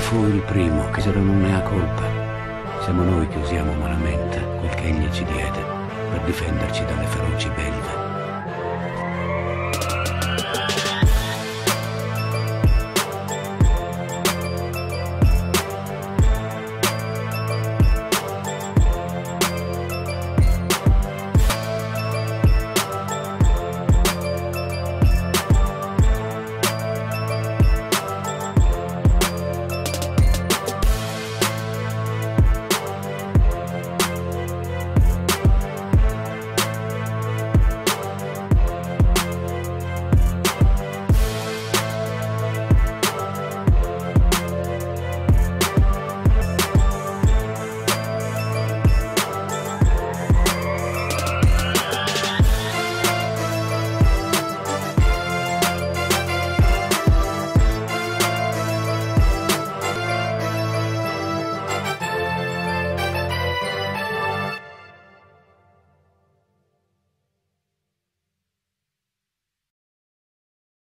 Ci fu il primo che se non ne ha colpa. Siamo noi che usiamo malamente quel che egli ci diede per difenderci dalle feroci belve.